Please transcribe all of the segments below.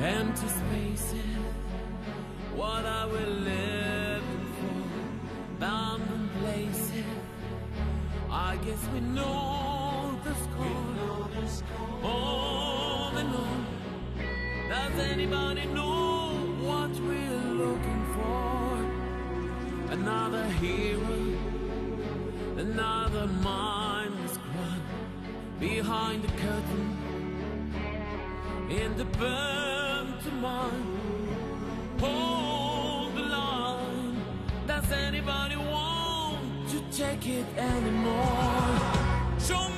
Empty spaces, what are we living for? Abandoned places, I guess we know the score. All in all, does anybody know what we're looking for? Another hero, another mindless grunt behind the curtain, in the burn to mind. Hold the line. Does anybody want to take it anymore? Show me.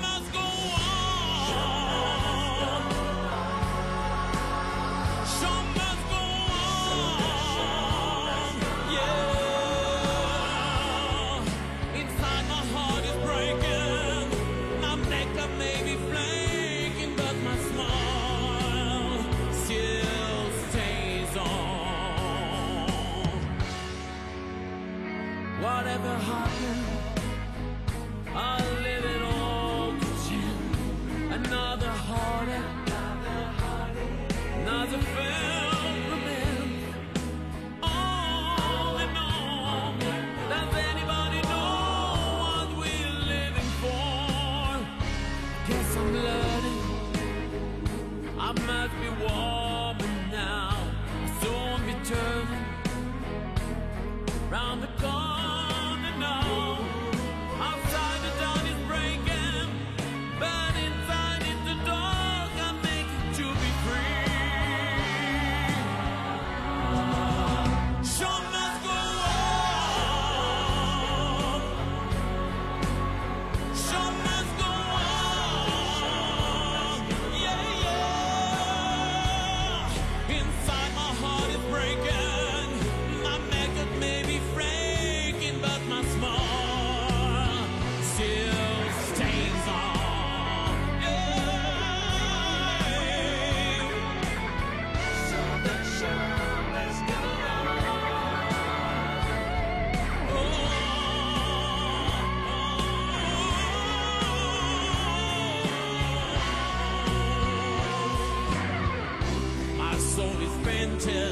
Whatever happened, I'll leave it all to chance. Another heartache, another failed romance. All in all, does anybody know what we're living for? Guess I'm learning, I must be warming now. I'll soon be turning round the corner. Until